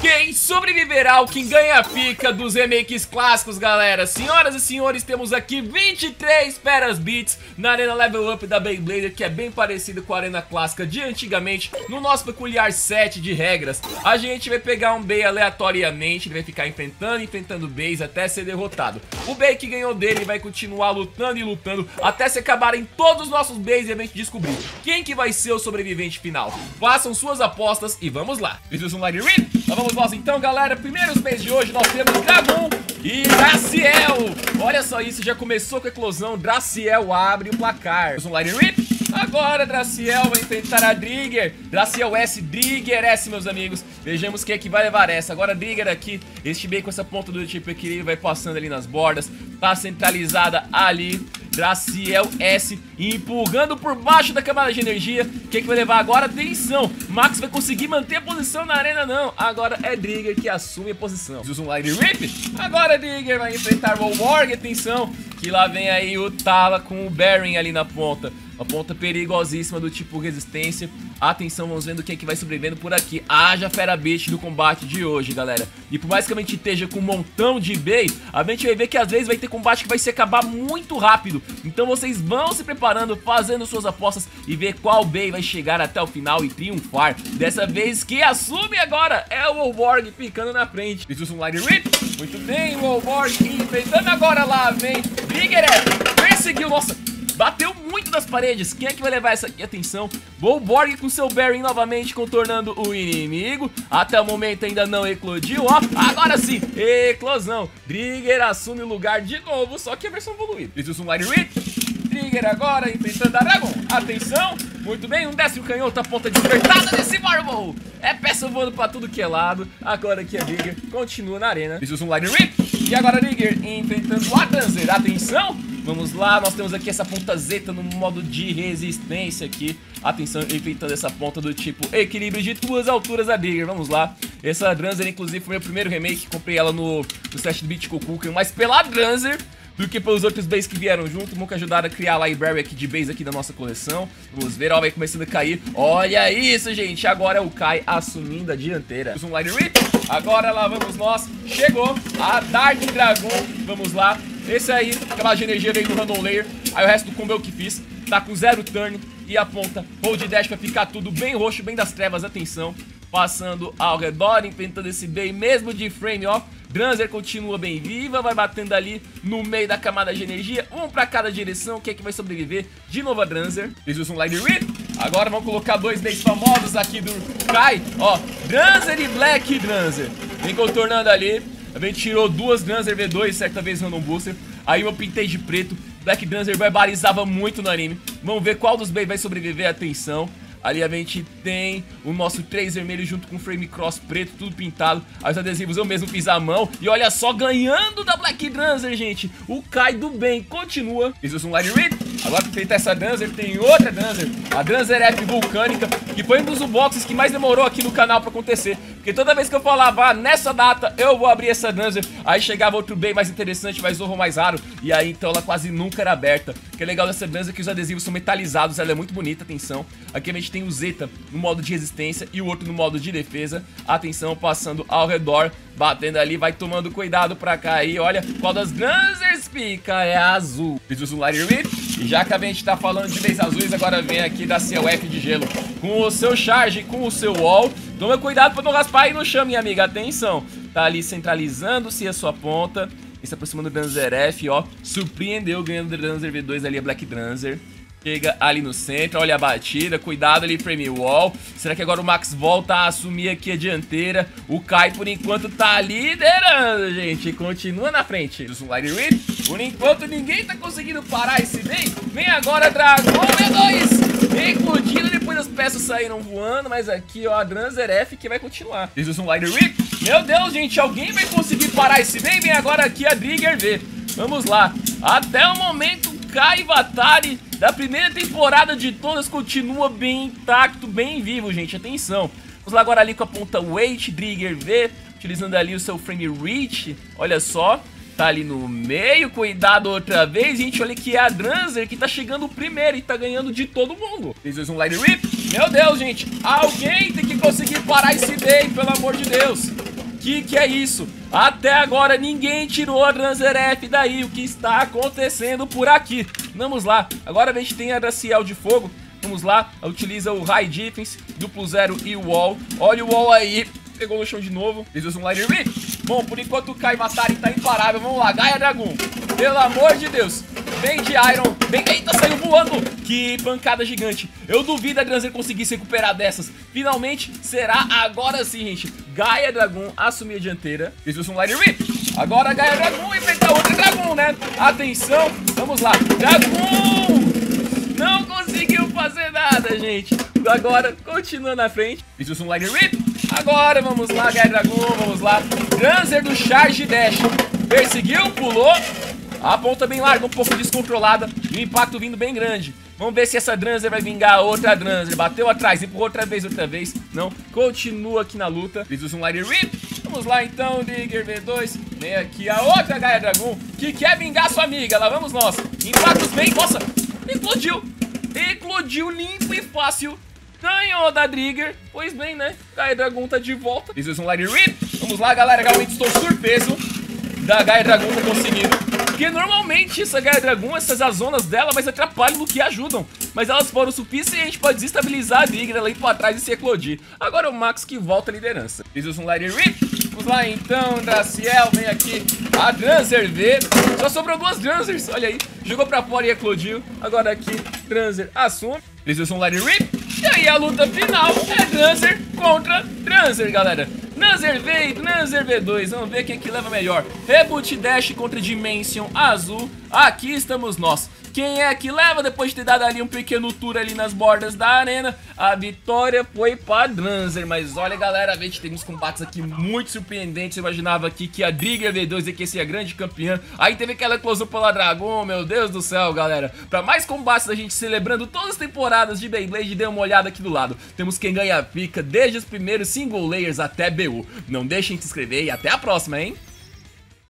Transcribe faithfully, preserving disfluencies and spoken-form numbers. Quem sobreviverá, o quem ganha fica dos remakes clássicos, galera. Senhoras e senhores, temos aqui vinte e três Feras Beats na Arena Level Up da Beyblader, que é bem parecido com a Arena Clássica de antigamente. No nosso peculiar set de regras, a gente vai pegar um Bey aleatoriamente, ele vai ficar enfrentando, enfrentando Beys até ser derrotado. O Bey que ganhou dele vai continuar lutando e lutando até se acabarem todos os nossos Beys e a gente descobrir quem que vai ser o sobrevivente final. Façam suas apostas e vamos lá. Vamos lá. Vamos nós então, galera. Primeiros Beys de hoje, nós temos Dragoon e Draciel. Olha só isso, já começou com a eclosão. Draciel abre o placar. Vamos um Light and Rip. Agora Draciel vai enfrentar a Trigger. Draciel S, Trigger S, meus amigos. Vejamos quem é que vai levar essa. Agora Trigger aqui, este bem com essa ponta do tipo equilíbrio, vai passando ali nas bordas. Tá centralizada ali. Draciel S empurrando por baixo da camada de energia. Quem é que vai levar agora? Atenção, Max vai conseguir manter a posição na arena? Não, agora é Driger que assume a posição. Usa um Light Rip. Agora Driger vai enfrentar o Walborg. Atenção, que lá vem aí o Tala com o Baron ali na ponta. Uma ponta perigosíssima do tipo resistência. Atenção, vamos vendo quem é que vai sobrevivendo por aqui. Haja Fera Beast no combate de hoje, galera. E por mais que a gente esteja com um montão de Bey, a gente vai ver que às vezes vai ter combate que vai se acabar muito rápido. Então vocês vão se preparando, fazendo suas apostas e ver qual Bey vai chegar até o final e triunfar. Dessa vez que assume agora é o Wolborg ficando na frente. Isso é um Light Rip. Muito bem, o Wolborg enfrentando agora lá, vem Trigger. Perseguiu, nossa, bateu muito nas paredes. Quem é que vai levar essa aqui? Atenção, Walborg com seu Baron novamente contornando o inimigo. Até o momento ainda não eclodiu, ó. Agora sim, eclosão. Trigger assume o lugar de novo, só que a versão evoluída. Isso é um Light Rip. Trigger agora enfrentando a Dragon. Atenção, muito bem, um décimo canhoto, a ponta despertada desse Marvel. É peça voando pra tudo que é lado. Agora aqui a Trigger continua na arena. Isso é um Light Rip. E agora Trigger enfrentando a Dranzer. Atenção. Vamos lá, nós temos aqui essa ponta zeta no modo de resistência aqui. Atenção, enfrentando essa ponta do tipo equilíbrio de duas alturas da Trigger. Vamos lá. Essa Dranzer, inclusive, foi meu primeiro remake. Comprei ela no, no set do Beat Cooking, mas pela Dranzer do que pelos outros Beys que vieram junto. Nunca ajudaram a criar a library aqui de Beys aqui da nossa coleção. Vamos ver, ó, vai começando a cair. Olha isso, gente. Agora é o Kai assumindo a dianteira. Um Light Rip. Agora lá vamos nós. Chegou a Dark Dragon. Vamos lá. Esse aí, aquela de energia veio no random layer. Aí o resto do combo eu que fiz. Tá com zero turn e a ponta hold dash pra ficar tudo bem roxo, bem das trevas. Atenção. Passando ao redor, enfrentando esse Bey mesmo de frame, ó. Dranzer continua bem viva, vai batendo ali no meio da camada de energia. Um pra cada direção, quem é que vai sobreviver? De novo a Dranzer. Eles usam Light Rip. Agora vamos colocar dois Beys famosos aqui do Kai. Ó, Dranzer e Black Dranzer. Vem contornando ali. A gente tirou duas Dranzer V dois, certa vez Random Booster. Aí eu pintei de preto. Black Dranzer barbarizava muito no anime. Vamos ver qual dos Beys vai sobreviver, atenção. Ali a gente tem o nosso três vermelho junto com o frame cross preto, tudo pintado. Aí os adesivos eu mesmo fiz à mão. E olha só, ganhando da Black Dranzer, gente. O Kai do bem continua. Isso é um Light Rip. Agora pra enfrentar essa Dranzer, tem outra Dranzer. A Dranzer F Vulcânica, que foi um dos unboxings que mais demorou aqui no canal pra acontecer. Porque toda vez que eu falava, ah, nessa data eu vou abrir essa Dranzer, aí chegava outro bem mais interessante, mais horror, mais raro. E aí então ela quase nunca era aberta. O que é legal dessa Dranzer é que os adesivos são metalizados, ela é muito bonita, atenção. Aqui a gente tem o Zeta no modo de resistência e o outro no modo de defesa. Atenção, passando ao redor, batendo ali, vai tomando cuidado pra cair. Olha, qual das Dranzers fica? É a azul. Fiz um Light Rip. E já que a gente tá falando de Beys azuis, agora vem aqui da C L F de gelo com o seu charge, com o seu wall. Toma cuidado pra não raspar aí no chão, minha amiga. Atenção, tá ali centralizando-se a sua ponta e se aproximando do Dranzer F, ó. Surpreendeu ganhando o Dranzer V dois ali, a Black Dranzer. Chega ali no centro, olha a batida, cuidado ali, frame wall. Será que agora o Max volta a assumir aqui a dianteira? O Kai, por enquanto, tá liderando, gente. Continua na frente. Por enquanto, ninguém tá conseguindo parar esse bem. Vem agora, Dragon V dois. Eclodindo, depois as peças saíram voando. Mas aqui, ó, a Dranzer F que vai continuar. Meu Deus, gente, alguém vai conseguir parar esse bem? Vem agora aqui a Trigger V. Vamos lá. Até o momento, Kai Hiwatari da primeira temporada de todas continua bem intacto, bem vivo, gente, atenção. Vamos lá agora ali com a ponta Weight, Trigger V, utilizando ali o seu frame Reach, olha só. Tá ali no meio, cuidado outra vez, gente, olha que é a Dranzer que tá chegando primeiro e tá ganhando de todo mundo. Fez um Light Rip, meu Deus, gente, alguém tem que conseguir parar esse Bey, pelo amor de Deus. Que que é isso? Até agora ninguém tirou a Dranzer F daí. O que está acontecendo por aqui? Vamos lá. Agora a gente tem a Draciel de fogo. Vamos lá. Utiliza o High Defense, duplo zero e o Wall. Olha o Wall aí. Pegou no chão de novo. Eles usam um Lighter Rip. Bom, por enquanto o Kai Hiwatari tá imparável. Vamos lá, Gaia Dragon. Pelo amor de Deus. Vem de Iron, vem... Eita, saiu voando! Que pancada gigante. Eu duvido a Dranzer conseguir se recuperar dessas. Finalmente, será agora sim, gente. Gaia Dragon assumiu a dianteira. Fez um Light Rip. Agora Gaia Dragon enfrenta outra Dragon, né? Atenção, vamos lá. Dragon! Não conseguiu fazer nada, gente. Agora, continuando na frente. Fez um Light Rip. Agora, vamos lá, Gaia Dragon, vamos lá. Dranzer do Charge Dash. Perseguiu, pulou... A ponta bem larga, um pouco descontrolada. E o impacto vindo bem grande. Vamos ver se essa Dranzer vai vingar a outra Dranzer. Bateu atrás, empurrou outra vez, outra vez. Não, continua aqui na luta. Eles usam um Light Rip. Vamos lá então, Trigger V dois. Vem aqui a outra Gaia Dragon, que quer vingar sua amiga. Lá vamos nós. Impactos bem, nossa, explodiu. Explodiu limpo e fácil. Ganhou da Trigger. Pois bem, né, Gaia Dragon tá de volta. Eles usam um Light Rip. Vamos lá, galera, realmente estou surpreso da Gaia Dragon ter conseguido. Porque normalmente essa Gaia Dragon, essas azonas dela mais atrapalham do que ajudam. Mas elas foram o suficiente para desestabilizar a Trigger, ela ir para trás e se eclodir. Agora é o Max que volta à liderança. Eles usam um Light Rip. Vamos lá então, Draciel, vem aqui. A Dranzer V. Só sobrou duas Dranzers, olha aí. Jogou para fora e eclodiu. Agora aqui, Dranzer assume. Eles usam um Light Rip. E aí a luta final é Dranzer contra Dranzer, galera. Dranzer V e Dranzer V dois. Vamos ver quem é que leva melhor. Reboot Dash contra Dimension Azul. Aqui estamos nós. Quem é que leva depois de ter dado ali um pequeno tour ali nas bordas da arena? A vitória foi para Dranzer. Mas olha, galera, a gente tem uns combates aqui muito surpreendentes. Eu imaginava aqui que a Driger V dois ia ser a grande campeã. Aí teve aquela eclosão pela Dragon. Meu Deus do céu, galera. Para mais combates da gente celebrando todas as temporadas de Beyblade, dê uma olhada aqui do lado. Temos quem ganha fica desde os primeiros single layers até B U. Não deixem de se inscrever e até a próxima, hein?